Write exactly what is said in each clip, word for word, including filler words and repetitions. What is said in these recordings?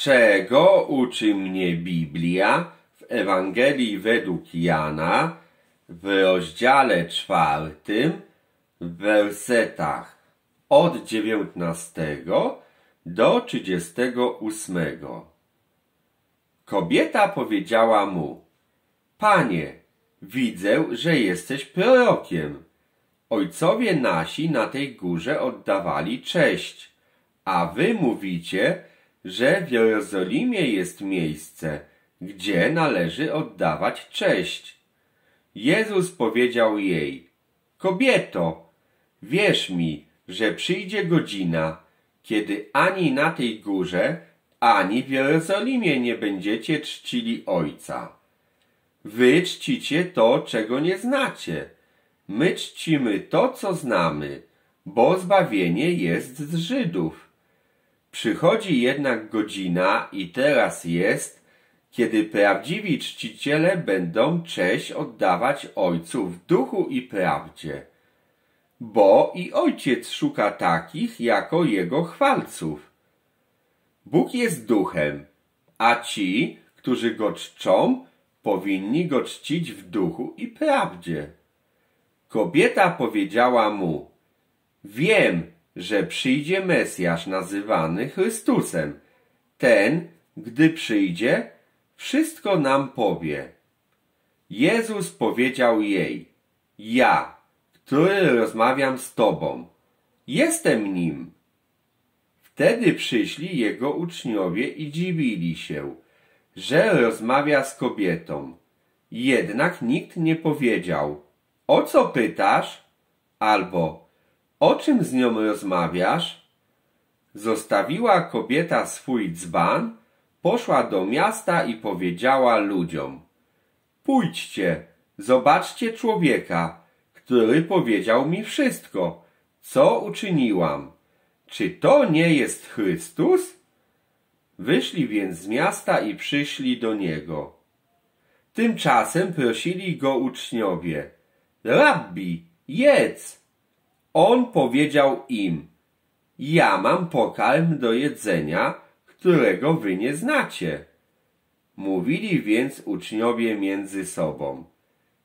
czego uczy mnie Biblia w Ewangelii według Jana w rozdziale czwartym, w wersetach od dziewiętnastego do trzydziestego ósmego. Kobieta powiedziała mu: Panie, widzę, że jesteś prorokiem. Ojcowie nasi na tej górze oddawali cześć, a wy mówicie, że w Jerozolimie jest miejsce, gdzie należy oddawać cześć. Jezus powiedział jej: Kobieto, wierz mi, że przyjdzie godzina, kiedy ani na tej górze, ani w Jerozolimie nie będziecie czcili Ojca. Wy czcicie to, czego nie znacie. My czcimy to, co znamy, bo zbawienie jest z Żydów. Przychodzi jednak godzina i teraz jest, kiedy prawdziwi czciciele będą cześć oddawać Ojcu w duchu i prawdzie. Bo i Ojciec szuka takich jako Jego chwalców. Bóg jest duchem, a ci, którzy Go czczą, powinni Go czcić w duchu i prawdzie. Kobieta powiedziała mu: Wiem, że przyjdzie Mesjasz nazywany Chrystusem. Ten, gdy przyjdzie, wszystko nam powie. Jezus powiedział jej: Ja, który rozmawiam z tobą, jestem nim. Wtedy przyszli jego uczniowie i dziwili się, że rozmawia z kobietą. Jednak nikt nie powiedział: O co pytasz? Albo: O czym z nią rozmawiasz? Zostawiła kobieta swój dzban, poszła do miasta i powiedziała ludziom: Pójdźcie, zobaczcie człowieka, który powiedział mi wszystko, co uczyniłam. Czy to nie jest Chrystus? Wyszli więc z miasta i przyszli do niego. Tymczasem prosili go uczniowie: Rabbi, jedz! On powiedział im: Ja mam pokarm do jedzenia, którego wy nie znacie. Mówili więc uczniowie między sobą: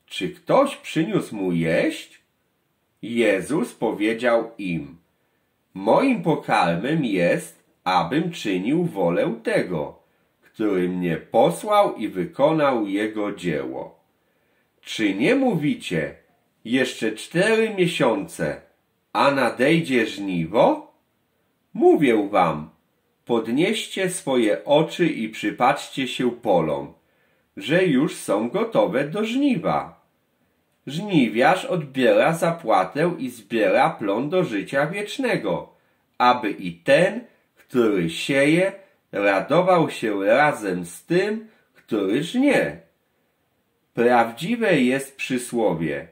Czy ktoś przyniósł mu jeść? Jezus powiedział im: Moim pokarmem jest, abym czynił wolę tego, który mnie posłał i wykonał jego dzieło. Czy nie mówicie: Jeszcze cztery miesiące, a nadejdzie żniwo? Mówię wam, podnieście swoje oczy i przypatrzcie się polom, że już są gotowe do żniwa. Żniwiarz odbiera zapłatę i zbiera plon do życia wiecznego, aby i ten, który sieje, radował się razem z tym, który żnie. Prawdziwe jest przysłowie,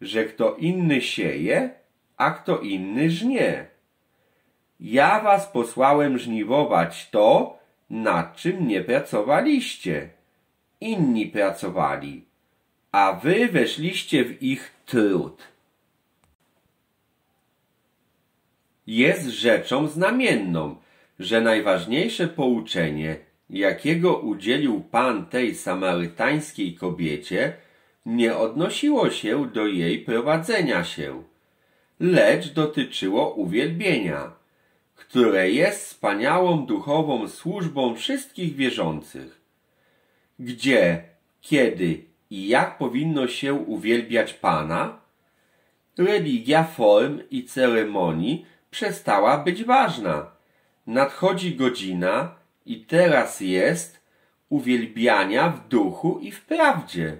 że kto inny sieje, a kto inny żnie. Ja was posłałem żniwować to, nad czym nie pracowaliście. Inni pracowali, a wy weszliście w ich trud. Jest rzeczą znamienną, że najważniejsze pouczenie, jakiego udzielił Pan tej samarytańskiej kobiecie, nie odnosiło się do jej prowadzenia się, lecz dotyczyło uwielbienia, które jest wspaniałą duchową służbą wszystkich wierzących. Gdzie, kiedy i jak powinno się uwielbiać Pana? Religia form i ceremonii przestała być ważna. Nadchodzi godzina i teraz jest uwielbiania w duchu i w prawdzie.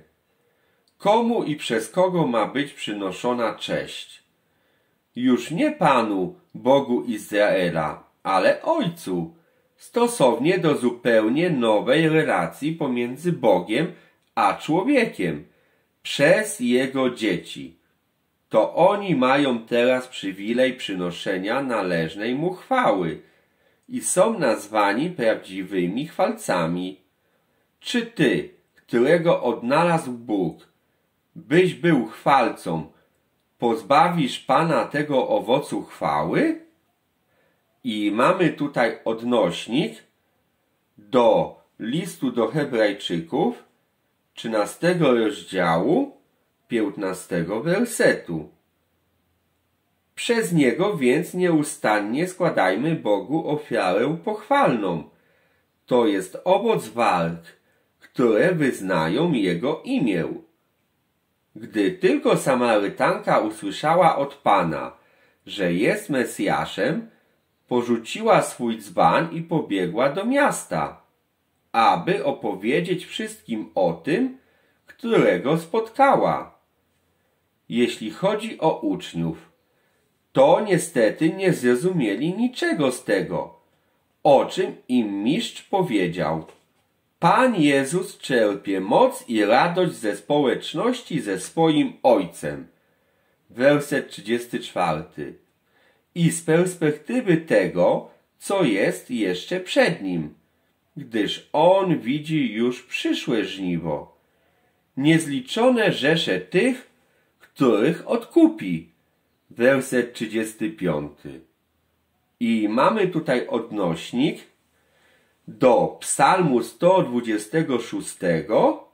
Komu i przez kogo ma być przynoszona cześć? Już nie Panu, Bogu Izraela, ale Ojcu, stosownie do zupełnie nowej relacji pomiędzy Bogiem a człowiekiem, przez Jego dzieci. To oni mają teraz przywilej przynoszenia należnej Mu chwały i są nazwani prawdziwymi chwalcami. Czy Ty, którego odnalazł Bóg, byś był chwalcą, pozbawisz Pana tego owocu chwały? I mamy tutaj odnośnik do listu do Hebrajczyków, trzynastego rozdziału, piętnastego wersetu. Przez niego więc nieustannie składajmy Bogu ofiarę pochwalną. To jest owoc warg, które wyznają Jego imię. Gdy tylko Samarytanka usłyszała od Pana, że jest Mesjaszem, porzuciła swój dzban i pobiegła do miasta, aby opowiedzieć wszystkim o tym, którego spotkała. Jeśli chodzi o uczniów, to niestety nie zrozumieli niczego z tego, o czym im mistrz powiedział. Pan Jezus czerpie moc i radość ze społeczności ze swoim Ojcem. Werset trzydziesty czwarty. I z perspektywy tego, co jest jeszcze przed nim, gdyż On widzi już przyszłe żniwo. Niezliczone rzesze tych, których odkupi. Werset trzydziesty piąty. I mamy tutaj odnośnik do psalmu sto dwudziestego szóstego,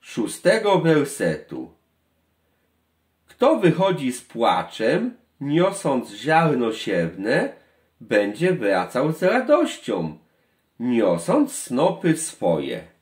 szóstego wersetu. Kto wychodzi z płaczem, niosąc ziarno siewne, będzie wracał z radością, niosąc snopy swoje.